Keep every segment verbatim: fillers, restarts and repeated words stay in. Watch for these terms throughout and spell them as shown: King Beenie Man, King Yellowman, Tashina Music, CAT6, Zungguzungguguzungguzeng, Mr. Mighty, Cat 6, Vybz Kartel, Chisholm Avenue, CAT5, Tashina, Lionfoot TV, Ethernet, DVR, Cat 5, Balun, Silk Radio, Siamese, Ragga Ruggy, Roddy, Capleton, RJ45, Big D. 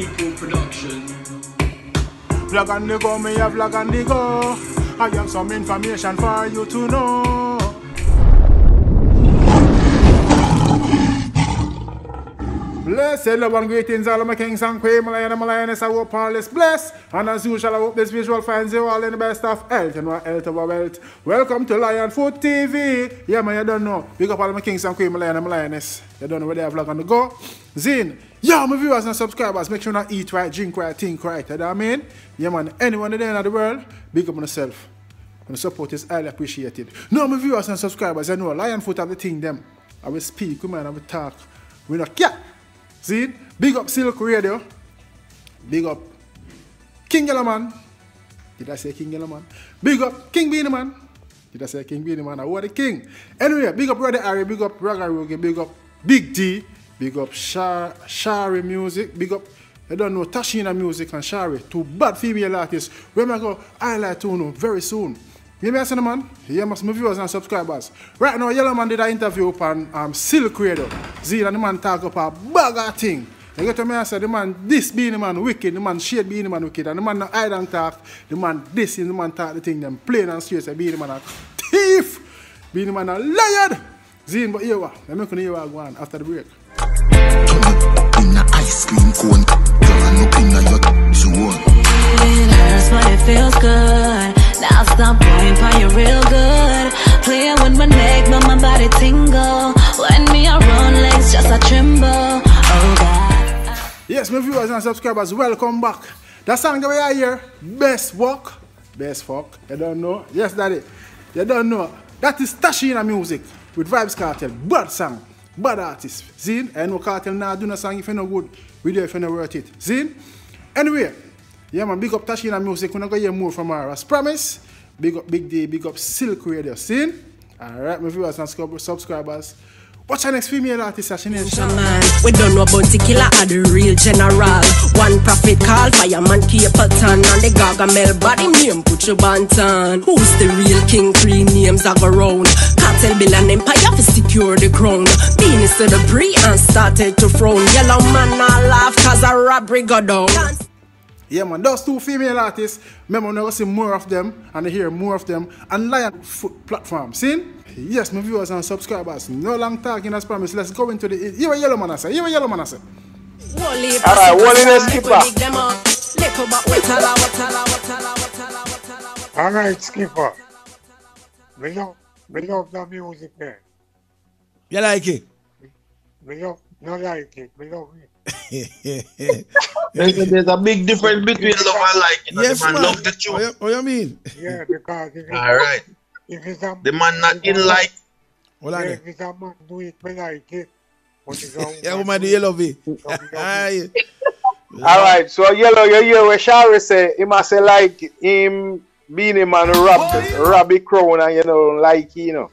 People Production. Vlog on the go, me a vlog on the go. I have some information for you to know. Blessed love and greetings, all of my kings and queens, Malayan and Malayaness. I hope all is blessed. And as usual, I hope this visual finds you all in the best of health and what health of our wealth. Welcome to Lionfoot T V. Yeah, man, you don't know. Big up all of my kings and queens, Malayan and Malayaness. You don't know where they have vlog on the go. Zin. Yeah, my viewers and subscribers, make sure you not eat right, drink right, think right. You know what I mean? Yeah, man, anyone in the end of the world, big up on yourself. And the support is highly appreciated. No, my viewers and subscribers, I know Lionfoot have the thing, them. I will speak, man, I will talk. We not care. See, big up Silk Radio, big up King Yellowman. Did I say King Yellowman? Big up King Beenie Man. Did I say King Beenie Man? I was the king. Anyway, big up Roddy Harry, big up Ragga Ruggy, big up Big D, big up Shari, Shari Music, big up, I don't know, Tashina Music and Shari, two bad female artists. We're going to highlight you very soon. You know what man? Yeah, my viewers and subscribers. Right now, Yellowman did an interview on um, Silk Radio. See, and the man talk about a bugger thing. You get to me and say, the man, this being the man wicked, the man shade being the man wicked, and the man not hide and talk, the man this and the man talk the thing, them plain and straight, say, being the man a thief, being the man a liar. See, but here we are. I'm going to hear what going after the break. In the ice cream cone, it hurts, but it feels good. Now stop playing for you real good. Playing with my neck, but my body tingle. When me I run legs, just a tremble. Oh God. Yes, my viewers and subscribers, welcome back. That song that we are here, best walk, best fuck. You don't know? Yes, daddy. You don't know. That is Tashina Music with Vybz Kartel. Bad song, bad artist. Zin, I know Kartel now do no song if you no good. We do if you no worth it. Zin. Anyway. Yeah man, big up Tashina Music, we're not going to hear more from her, as promised. Big up Big D, big up Silk Radio, see? Alright, my viewers and subscribers. What's your next female artist, Tashina? We don't know about the killer or the real general. One prophet called fireman Capleton, and the gargamel body name put your bantan. Who's the real king? Three names are around. Cartel bill and empire to secure the crown. Penis to the pre and started to frown. Yellow man not laugh cause a robbery go down. Yeah man, those two female artists, remember now see more of them and hear more of them on Lionfoot platform, see? Yes, my viewers and subscribers, no long talking as promised, let's go into the... You a yellow man I say, you a yellow man I say. Alright, Wally the skipper. Alright, skipper. We love, we love the music there. You like it? We love, no like it, we love it. there's, there's a big difference between love and like it. You know, yes, the man, man love the truth. What, what you mean? Yeah, because if all right. If it's a, the man not in like. What yeah, if it's a man do it, me like it. But it's a yeah, woman do you love it? Alright, right, so yellow, you hear what Shari say? He must say like him being a man robbed a crown and you know like you know.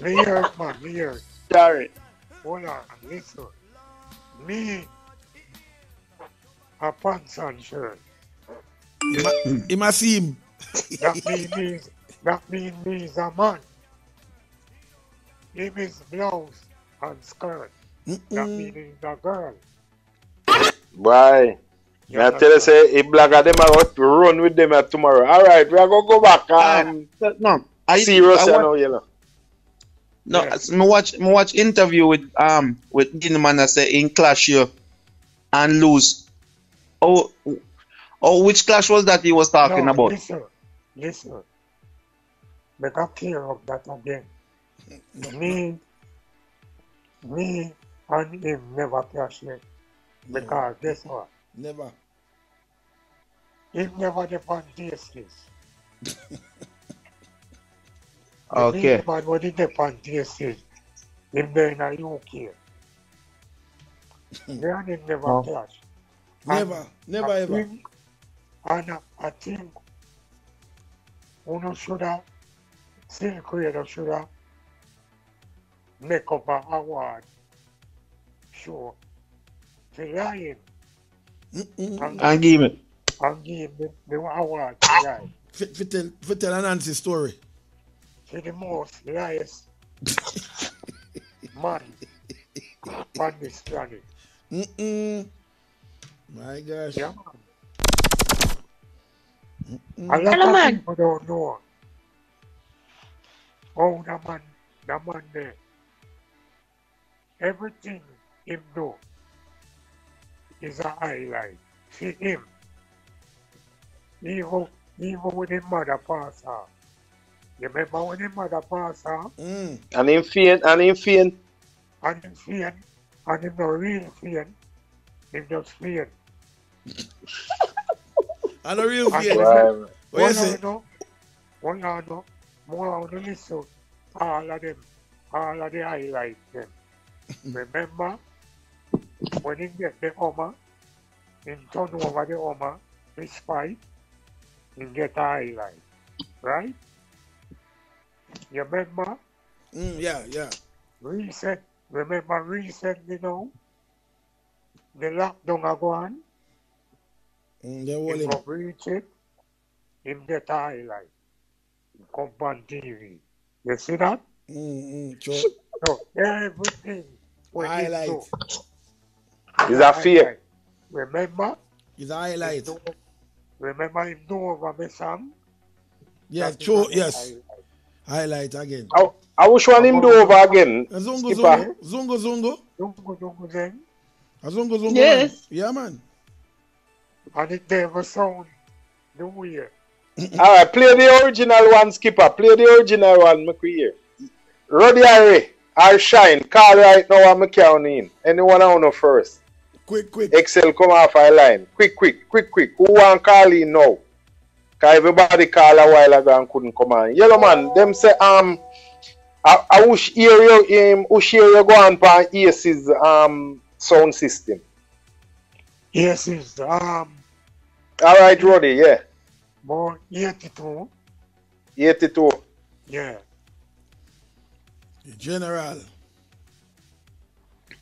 Me hear it, man, me hear it. Shari. Hold on, listen. Me a pants and shirt. It must seem that means me, that means me is a man. If it's blouse and skirt, mm -mm. that means he's a girl. Why? I tell you, say if black of them are going to run with them at tomorrow. All right, we are gonna go back and uh, no, I serious I now, you know. No, yes. I watch I watch interview with um with Beenie Man that say in clash here and lose. Oh, oh, which clash was that he was talking no, about? Listen, listen. Make up clear of that again. me, me and him never clash yet. Because guess what? Never. He never depends on this. Okay. The man was in the pantheist. Him there in the U K. They had him never oh. clash. Never, never ever. Team, and a, a team who should have, still creator should have, make up an award show for lying. Mm -mm. And, and give it. And give him the, the award for lying. For tell, for tell an Nancy story. The most lies man on this planet. Mm-mm. My gosh. Yeah. Mm-mm. A lot of people don't know. Oh, the man, the man there. Everything him do is a highlight. See him. Even, even when his mother passed her. You remember when his mother passed her? Mm. And him fearing, and him fearing. And him fearing, and him no real fearing. Him just fearing. I don't really get it. What is it? One yard up, more on the listen. All of them, all of the highlights them. Remember, when you get the Oma, you turn over the Oma, this fight, you get a highlight. Right? You remember? Mm, yeah, yeah. Recent, remember recently now, the lockdown are gone. Mm, they want him to reach it, him get a highlight. Come on T V. You see that? Mm-hmm. Sure. So everything highlight. Is that fear? Remember? Is a highlight. Do, remember him do over my song? Yes, that true, yes. Highlight. Highlight again. Oh, I wish one him do over again. Zungo zungo. Zungo zungo. Zungo zungo then. Zungo zungo. Yes. Yeah, man. And it never sound the weird. Alright, play the original one, Skipper. Play the original one, make we hear. Roddy Harry, our shine. Call right now, I'm counting in. Anyone I know first? Quick, quick. Excel come off our line. Quick, quick, quick, quick. Who want call in now? Because everybody called a while ago and couldn't come on. Yellowman, oh. Them say, um, I, I wish hear you, um, wish hear you go on by A C's um, sound system. Yes, is um. All right, Roddy. Yeah. More eighty-two. Eighty-two. Yeah. The general.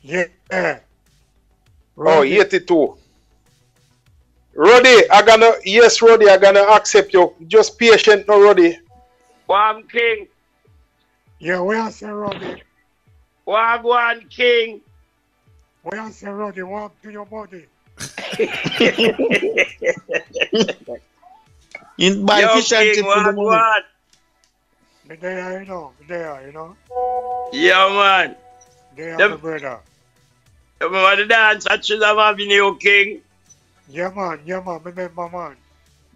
Yeah. Roddy. Oh, eighty-two. Roddy, I gonna yes, Roddy, I gonna accept you. Just patient, no, Roddy. One king. Yeah, where is Roddy? One one king. Where is Roddy? Walk to your body. In by yo, fish and chip one, one. They are, you know. They are, you know. Yeah, man. They are the, the brother. You remember the dance at Chisholm Avenue, King? Yeah, man. Yeah, man. Remember, man.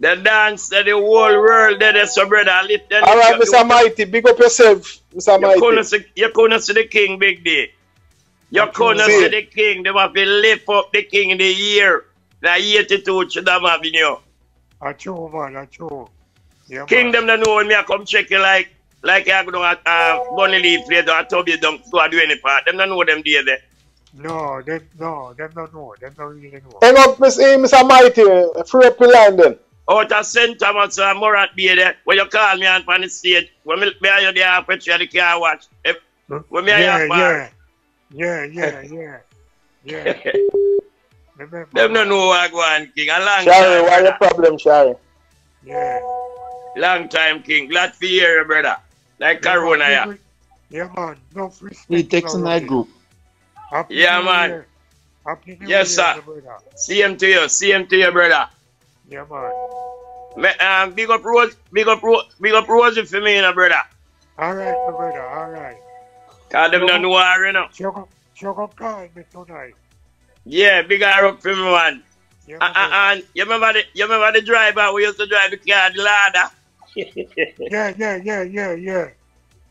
The dance that the whole world did is your brother. All lift right, Mister You, Mighty. Big up yourself, Mister You Mighty. You couldn't see the King, Big D. You couldn't see the King. They must be lift up the King in the year. The eighty-two Chisholm Avenue. A true man, a true. Yeah, Kingdom don't know when I come check you like like I go down at uh, Bunny Leaf later or Toby don't go do any part. Them don't know them there. there. No, they no, them don't know. Them don't really know. Hang up, Mister Mighty, free up in London. Out of Saint Thomas and Morat be there. When you call me on the stage, when me are you there halfway through the car watch? If, when me yeah, are yeah. yeah, yeah, yeah, yeah, yeah. Remember, them don't know what I go on, King. A long Shari, time. What's the problem, Shari? Yeah. Long time, King. Glad to hear you, brother. Like yeah, Corona, yeah. Yeah, man. No free speech. He takes a night group. Happy yeah, man. Happy yes, year, sir. Brother. See him to you. See him to you, brother. Yeah, man. Me, um, big up Rose. Big up Rose. Big up Rose for me, you know, brother. All right, my brother. All right. Call them don't know what I know. She'll go call me tonight. Yeah, big arrow up for me, man. Yeah, uh, uh, and you remember the you remember the driver we used to drive the car, the ladder? yeah, yeah, yeah, yeah, yeah.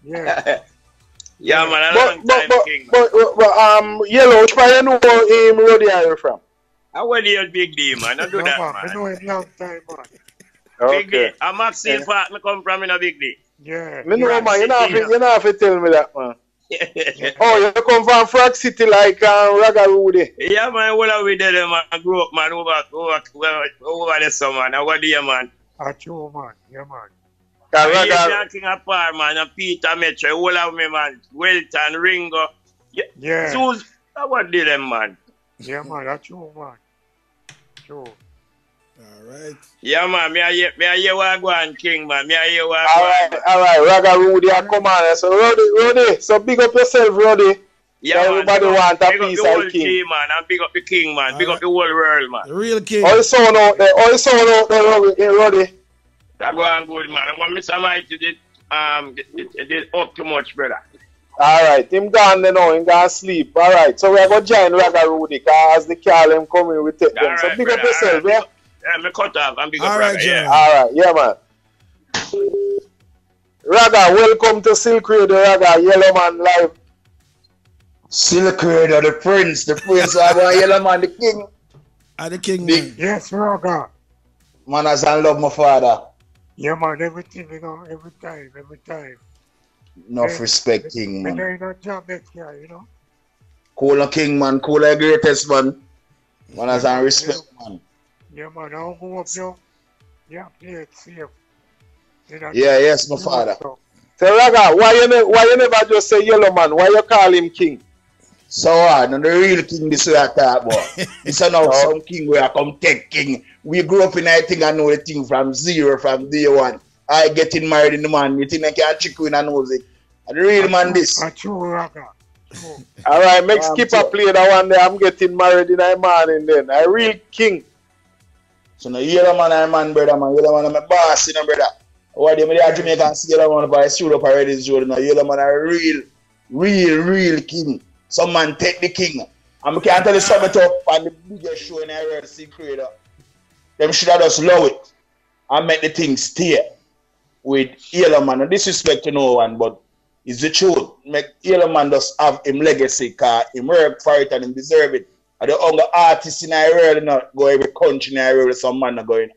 Yeah. yeah, man, a but, long but, time but, king. But, but, but um Yellow, which part you know him Roddy are you from? I went here Big D, man. I do no, that, man. I know it long time, man. Okay. Big D. I'm Maxine yeah. Park, I come from in a Big D. Yeah. Me know, man, you know you know if you tell me that, man. yeah. Oh, you come from Frog City like uh, Ragga Ruggy. Yeah, man, what are we there, man? I grew up, man, over, over, over, over the summer. Now, what do you, man? I true, man. Yeah, man. I'm talking apart, man. And Peter Metro, all of me, man. Welton, Ringo. Yeah. yeah. So, what do them, man? Yeah, man, I true, man. True. All right. Yeah, man. Me I hear, me I hear what I go on, King, man. Me I hear what I go on. All right, all right. Ragga Ruggy, I come on. So, Roddy, Roddy. So, big up yourself, Roddy. Yeah, so everybody wants a piece of the king. Man, and big up the king, man. All big right. up the whole world, man. The real king. All the sound out there, all the sound out there, Roddy. That's going good, man. I want Mister Mighty did, um, did, did up too much, brother. All right, him gone then now, him gone sleep. All right, so we're going to join Ragga Ruggy, because as the car them coming, we take them. Right, so big brother. Up yourself, right. yeah? Yeah, me cut off and big all up right, Ragga, yeah. All right, yeah, man. Ragga, welcome to Silk Radio, Ragga, Yellowman Live. Silk Radio, the prince, the prince, Ragga, Yellowman, the king. Ah, the king, the, man. Yes, Ragga. Man, I love my father. Yeah, man, everything, you know, every time, every time. Enough yeah, respect, King, man. There ain't no job next year, you know. Cola King, man. Cola the greatest, man. Man has yeah, respect, yeah. man. Yeah, man. I'll go up now. Yeah, yeah, it's safe. Yeah, yes, my father. So Ragga, why you, why you never just say yellow, man? Why you call him King? So hard. Uh, no, the real king this way I talk about. It's not so, some king where I come take king. We grew up in that thing and know the thing from zero, from day one. I getting married in the man, you think I can't trick you in a nose. And the real man this. Alright, make skipper play that one day. I'm getting married in a man and then. A real king. So no yellow man, I'm man, brother man. Yellow man, I'm a boss, you know, brother. Why do you Jamaican can see yellow man by shoot up already this road? No yellow man, a real, real, real king. Some man take the king. And I can't tell you something up and the biggest show in the world, Silk Radio. Them should have just love it. And make the thing stay. With Yellow Man, no disrespect to no one, but it's the truth. Make Yellow Man just have him legacy, cause him work for it and him deserve it. And the other artists in our world not go every country in our world, some man not going.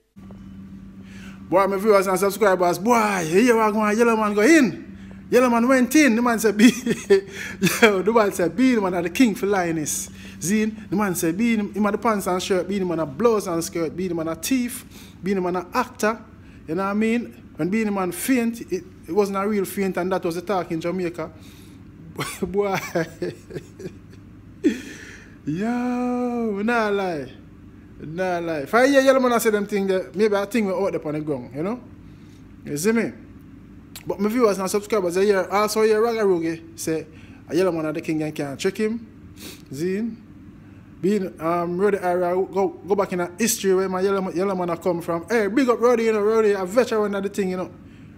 Boy, my viewers and subscribers, boy, here we go, Yellow Man go in. Yellow Man went in. The man said, "Be, yo, the man said, be the man are the king for lioness." Zine, the man said, "Be him in the pants and shirt, be the man a blouse and skirt, be the man a thief, be the man a actor." You know what I mean? When Beenie Man faint, it, it wasn't a real faint, and that was the talk in Jamaica. Boy. Yo, nah lie. Nah lie. If I hear Yellow Man say them thing there, maybe I think we're out there on the ground, you know? You see me? But my viewers and subscribers, they hear, also hear Ragga Ruggy say, a Yellow Man are the king and can't trick him. Zine. Being um, Roddy area, go, go back in the history where my yellow, yellow man come from. Hey, big up Roddy, you know, Roddy, a veteran of the thing, you know.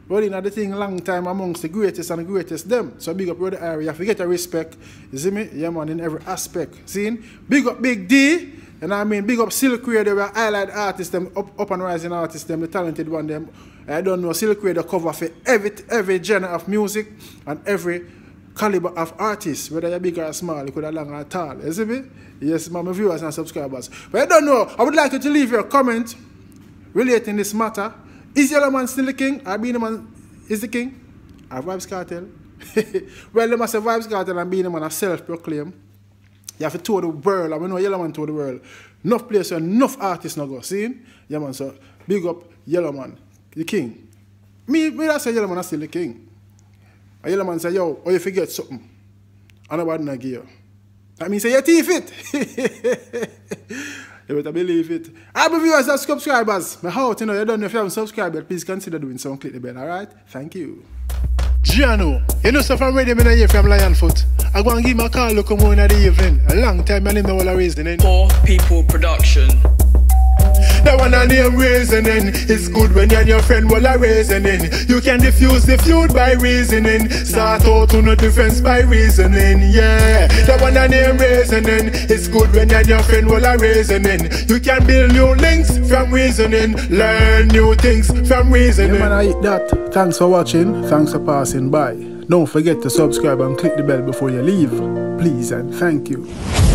Roddy in the thing long time amongst the greatest and the greatest them. So big up Roddy area, forget the respect, you see me? Yeah, man, in every aspect. Seeing? Big up Big D, you know what I mean? Big up Silk Radio, where highlight artists, them, up, up and rising artists, them, the talented one, them. I don't know, Silk Radio cover for every, every genre of music and every caliber of artists, whether you're big or small, you could have long or tall, you see me? Yes, my viewers and subscribers. But I don't know, I would like you to leave your comment relating this matter. Is Yellow Man still the king? Or Beenie Man is the king? Or Vybz Kartel? Well, they must say Vybz Kartel and Beenie Man are self-proclaimed. You have to tour the world, and we know Yellow Man tour the world. Enough places, enough artists now go, see? Yeah, man, so big up Yellow Man, the king. Me, me I say Yellow Man is still the king. A yellow man say, yo, oh, you forget something. And nobody not give you. That means say, you thief it. You better believe it. All my viewers and subscribers, my heart, you know, you don't know if you haven't subscribed yet, please consider doing so and click the bell, alright? Thank you. Giano, you know stuff I'm ready when I hear from Lionfoot. I go and give my call look come on in the evening. A long time I didn't know what I raised in. More People Production. That one I name reasoning. It's good when you and your friend will are reasoning. You can diffuse the feud by reasoning. Start out to no difference by reasoning. Yeah, that one I name reasoning. It's good when you and your friend will are reasoning. You can build new links from reasoning. Learn new things from reasoning. Yeah, man, I eat that. Thanks for watching. Thanks for passing by. Don't forget to subscribe and click the bell before you leave. Please and thank you.